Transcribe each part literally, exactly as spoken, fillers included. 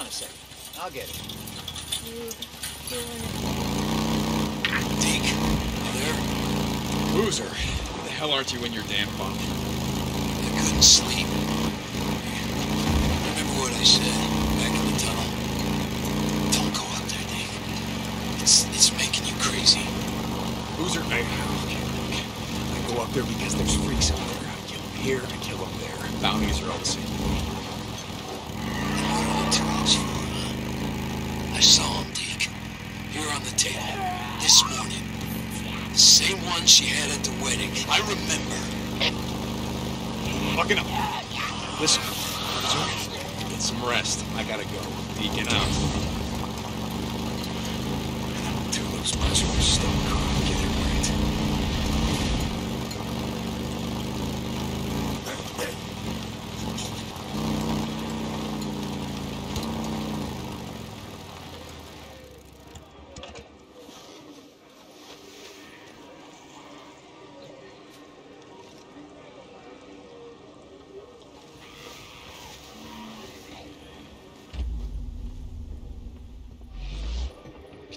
on a second. I'll get it. You're doing it. Deke, you there? Boozer, why the hell aren't you in your damn bunk? I couldn't sleep. Remember what I said back in the tunnel? Don't go out there, Deke. It's, it's making you crazy. Boozer, I, I go up there because there's freaks out there. I kill them here, I kill them there. Bounties are all the same. I saw him, Deke, here on the table, this morning. The same one she had at the wedding. I remember. Fucking up. Listen, get some rest. I gotta go. Deacon out. Two looks much more stone cold. Get it right.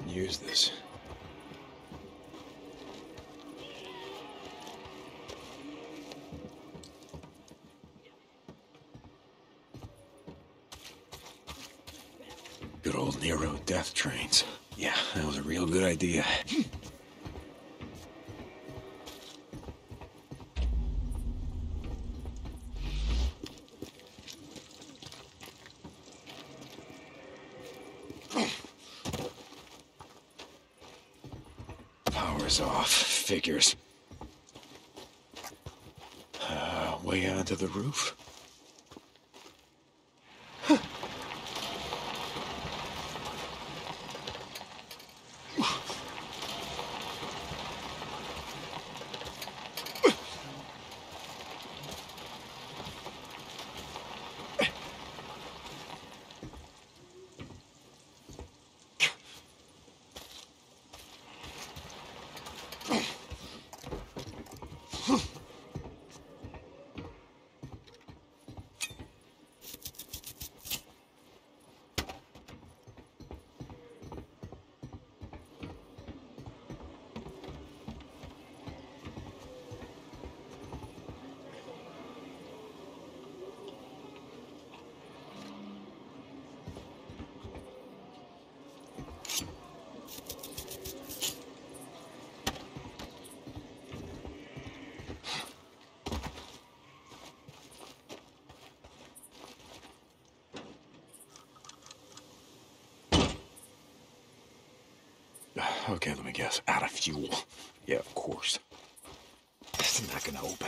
Use this. Good old NERO death trains. Yeah, that was a real good idea. Off, figures. Uh, way onto the roof. Huh. Okay, let me guess. Out of fuel. Yeah, of course. This is not gonna open.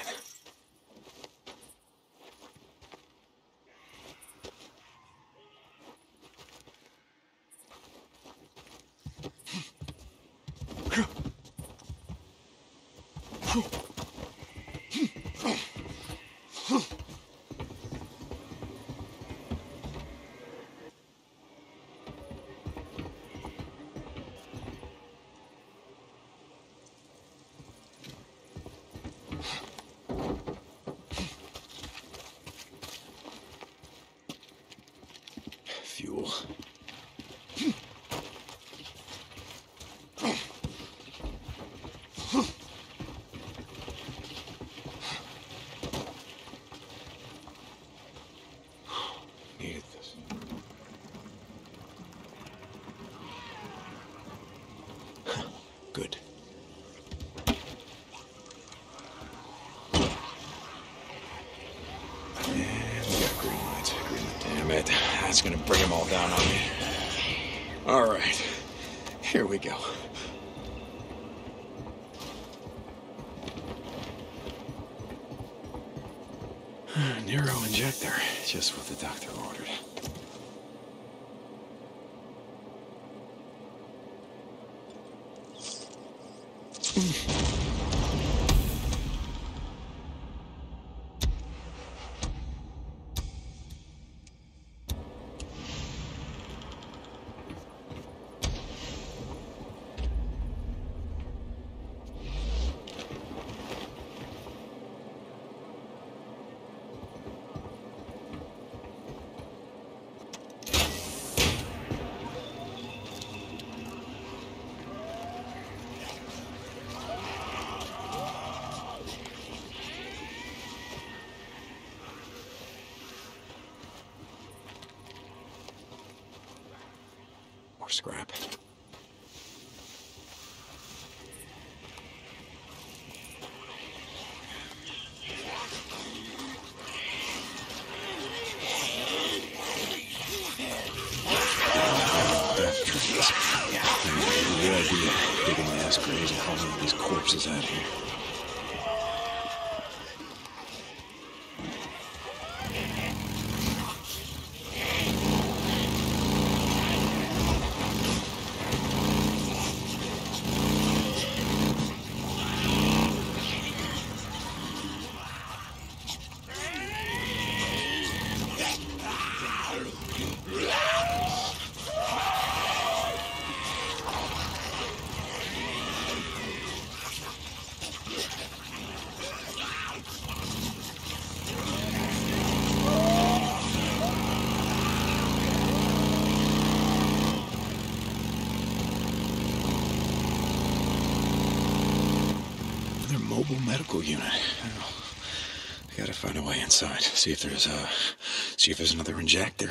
Fuel. It's gonna bring them all down on me. All right, here we go. NERO injector, just what the doctor ordered. scrap. Death trees. Yeah, I mean, it's a good idea digging the ass graves and hauling these corpses out of here. Unit. I don't know. I gotta find a way inside. See if there's a. See if there's another injector.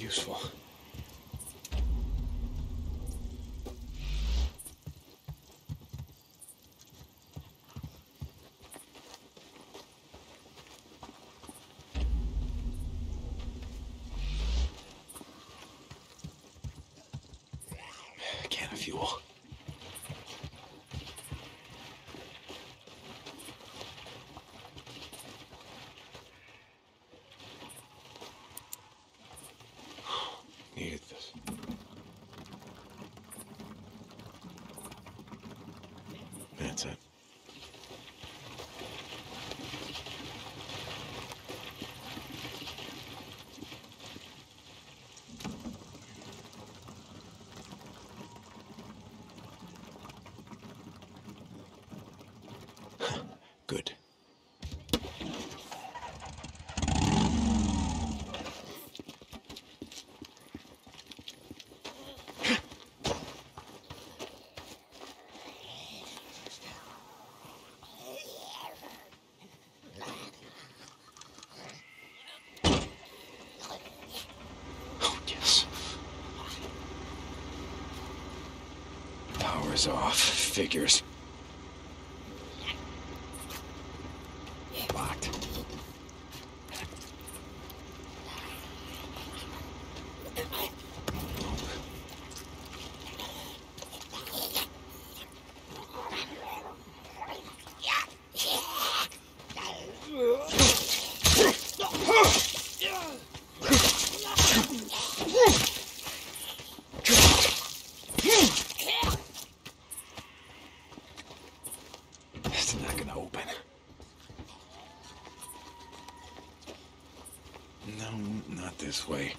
Useful. A can of fuel. That's it. Good. Off figures. Locked. This way.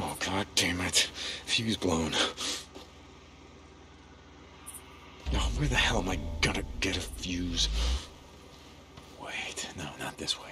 Oh, God damn it. Fuse blown. Where the hell am I gonna get a fuse? Wait, no, not this way.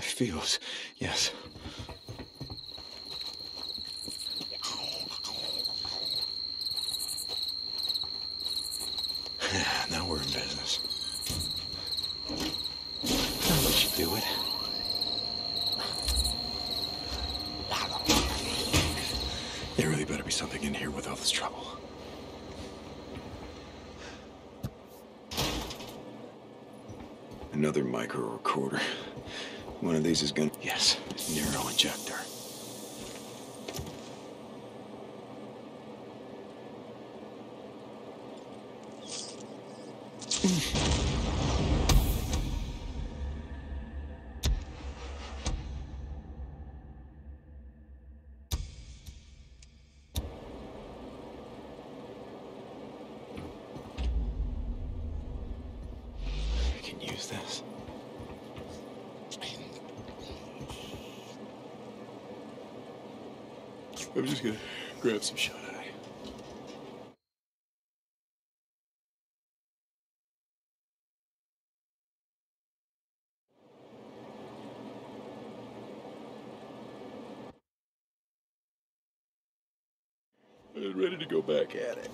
Feels, yes. Now we're in business. Now we should do it. There really better be something in here with all this trouble. Another micro recorder. One of these is gonna... Yes, NERO injector. I can use this. I'm just gonna grab some shut eye. I'm ready to go back at it.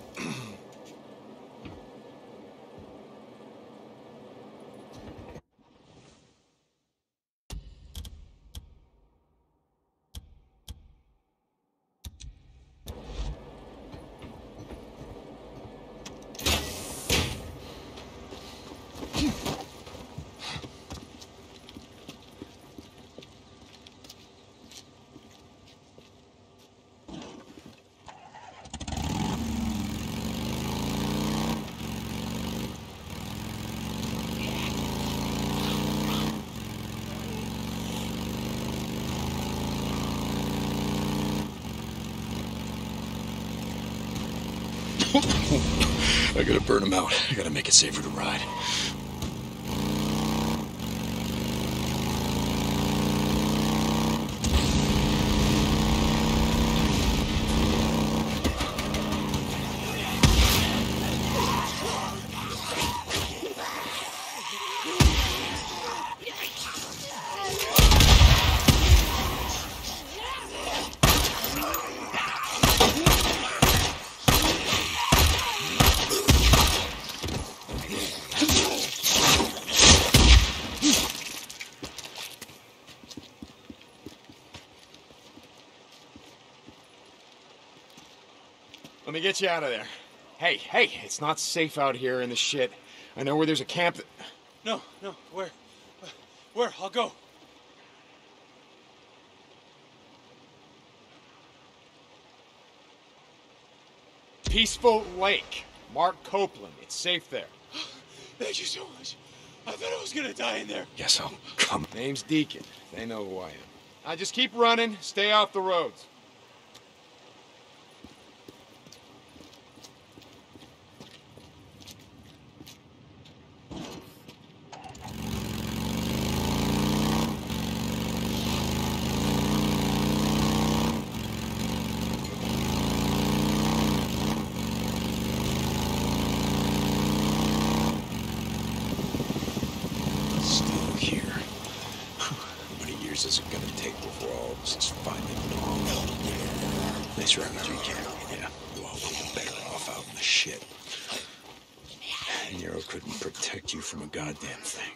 I gotta burn him out. I gotta make it safer to ride. Let me get you out of there. Hey, hey, it's not safe out here in the shit. I know where there's a camp that... No, no, where? Where? I'll go. Peaceful Lake. Mark Copeland. It's safe there. Thank you so much. I thought I was gonna die in there. Yes, I'll come. Name's Deacon. They know who I am. Now just keep running. Stay off the roads. Is it gonna take before all this is finally normal? Nice refugee camp, yeah. Well, we're better off out in the shit. NERO couldn't protect you from a goddamn thing.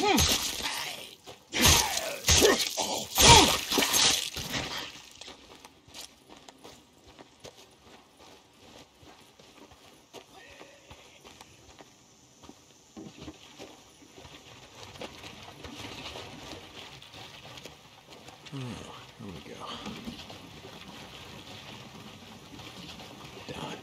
Hmm. we go. Done.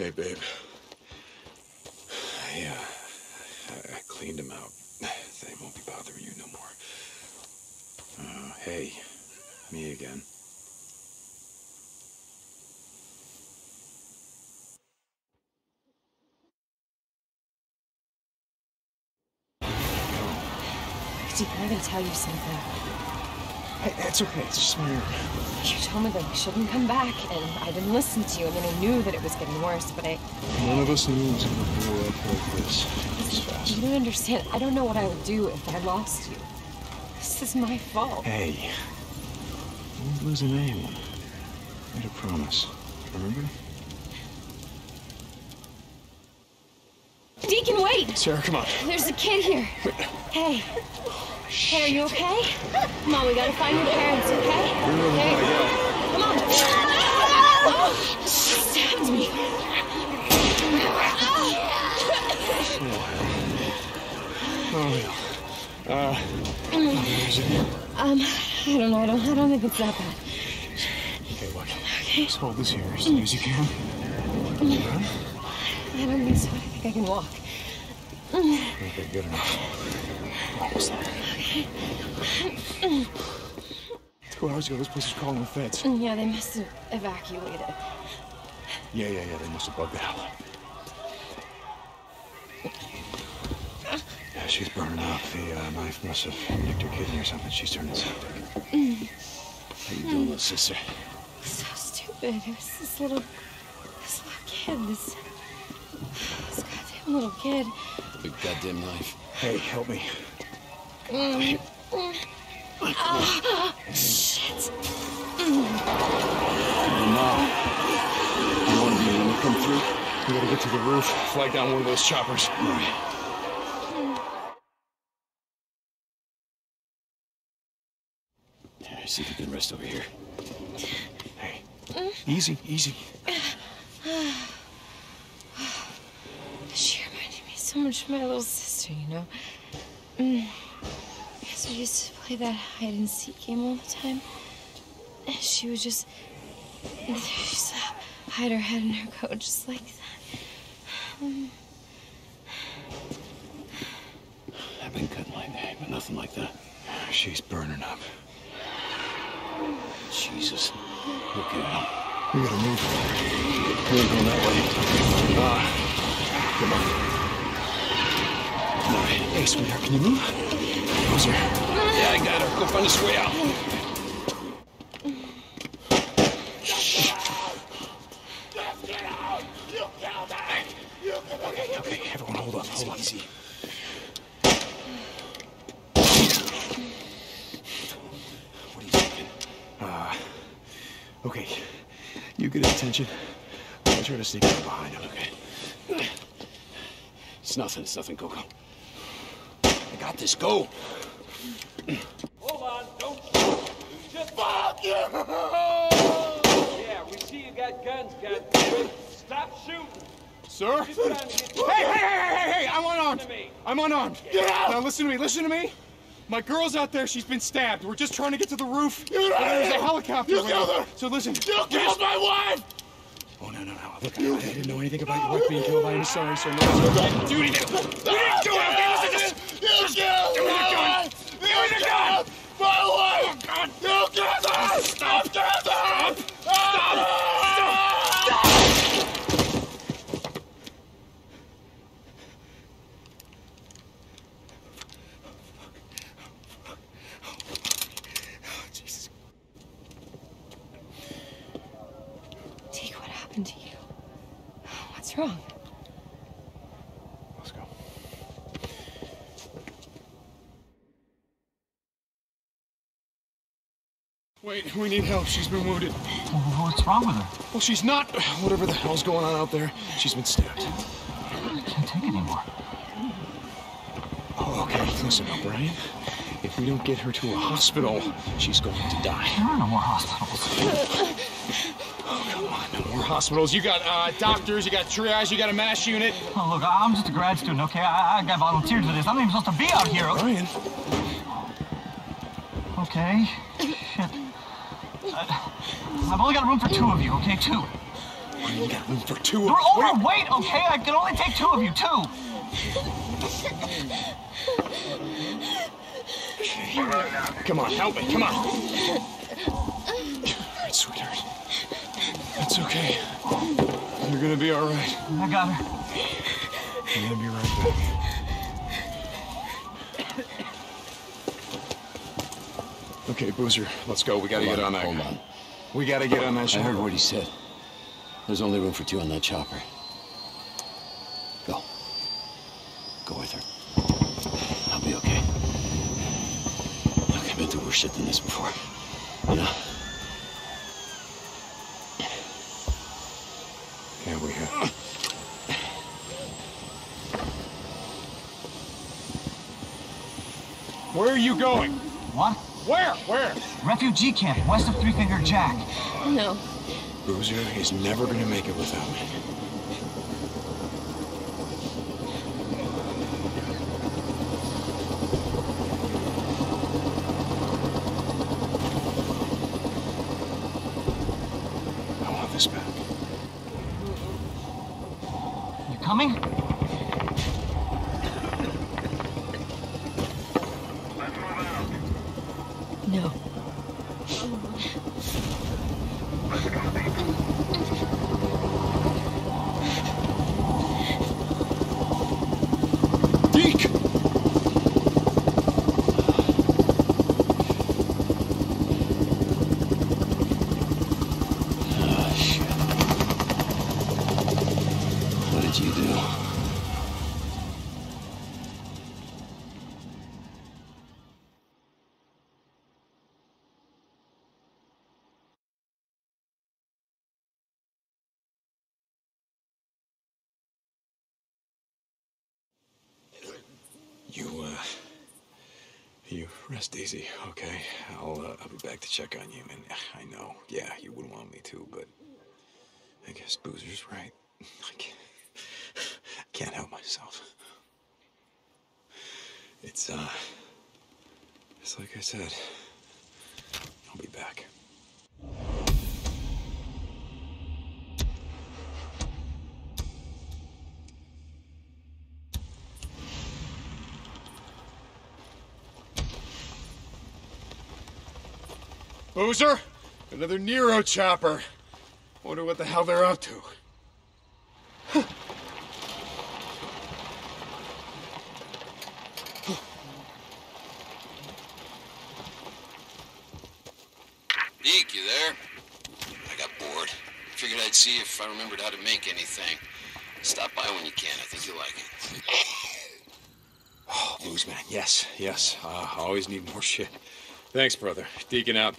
Hey, babe. I, uh, I cleaned them out. They won't be bothering you no more. Uh, hey, me again. Deacon, I gotta tell you something. Hey, that's okay. It's just my... You told me that we shouldn't come back, and I didn't listen to you. I mean, I knew that it was getting worse, but I... None of us knew it was going to go like this. This fast. You don't understand. I don't know what I would do if I lost you. This is my fault. Hey, I won't lose an anyone. I made a promise. Remember? Deacon, wait! Sarah, come on. There's a kid here. Wait. Hey. Hey, are you okay? Come on, we gotta find your parents, okay? Hey, come on. Oh, she stabbed me. Oh, yeah. Uh, um, I don't know. I don't. I don't think it's that bad. Okay, look. Okay. Just hold this here as soon as you can. I don't think so. I think I can walk. Okay, good enough. Almost there. Okay. Two hours ago, this place was calling the feds. Yeah, they must have evacuated. Yeah, yeah, yeah, they must have bugged out. Yeah, she's burning up. The uh, knife must have nicked her kidney or something. She's turning septic. Mm. How you doing, mm. little sister? So stupid. It was this little, this little kid. This, this goddamn little kid. Big goddamn knife. Hey, help me. Mm. Mm. Oh, shit. Mm. No. You want to be able to come through? We gotta get to the roof, flag down one of those choppers. All right. Yeah, I see if you can rest over here. Hey. Mm. Easy, easy. She reminded me so much of my little sister, you know? Mm. Because we used to play that hide-and-seek game all the time. And she would just, she used to hide her head in her coat just like that. Um, I've been cutting like that, but nothing like that. She's burning up. Jesus. Look at her. We gotta move. We're going that way. Ah. Come on. All right. Hey, sweetheart, can you move? Boozer. Yeah, I got her. Go find this way out. Okay, okay, everyone, hold up, hold up. Easy. What are you thinking? Uh, okay, you get his attention. I'll try to sneak up behind him. Okay. It's nothing. It's nothing, Coco. Got this, go! Hold on, don't shoot. Just fuck you! Yeah, we see you got guns, goddammit. Stop shooting! Sir? Hey, hey, hey, hey, hey, hey! I'm unarmed! I'm unarmed! Get out! Now listen to me, listen to me! My girl's out there, she's been stabbed. We're just trying to get to the roof. There's a helicopter. You killed her! So listen. You killed my wife! Oh, no, no, no. Look, I, I didn't know anything about your wife being killed. I'm sorry, sir. No, sir. We didn't do anything. We didn't do it, okay? Listen to this! You killed Give me the gun! Give me the gun! My wife! Oh, God! You killed her! Stop! Stop! Stop! Stop! Stop! Oh, Jesus. Deacon, what happened to you? What's wrong? Wait, we need help. She's been wounded. Well, what's wrong with her? Well, she's not... Whatever the hell's going on out there, she's been stabbed. I can't take anymore. Oh, okay. Listen up, Ryan. If we don't get her to a hospital, she's going to die. There are no more hospitals. Oh, come on. No more hospitals. You got uh, doctors, you got triage, you got a mass unit. Oh, look, I'm just a grad student, okay? I, I got volunteered for this. I'm not even supposed to be out here. Ryan. Okay. Shit. Uh, I've only got room for two of you, okay? Two. What do you got room for two of you? You're overweight, okay? I can only take two of you, two. Come on, help me, come on. It's okay. You're gonna be all right. I got her. I'm gonna be right back. Okay, Boozer, let's go. We gotta hold get on, on that. Hold on. We gotta get on that chopper. I heard what he said. There's only room for two on that chopper. Go. Go with her. I'll be okay. Look, I've been through worse shit than this before. You know? Yeah, we have. Where are you going? What? Where? Where? Refugee camp, west of Three Finger Jack. No. Boozer is never gonna make it without me. I want this back. You coming? No. Deke! Oh, shit. What did you do? You, uh, you rest easy, okay? I'll, uh, I'll be back to check on you, and I know, yeah, you wouldn't want me to, but I guess Boozer's right. I can't, I can't help myself. It's, uh, it's like I said, I'll be back. Boozer? Another NERO chopper. Wonder what the hell they're up to. Huh. Huh. Deke, you there? I got bored. Figured I'd see if I remembered how to make anything. Stop by when you can. I think you'll like it. Oh, blues, man. Yes, yes. Uh, I always need more shit. Thanks, brother. Deacon out.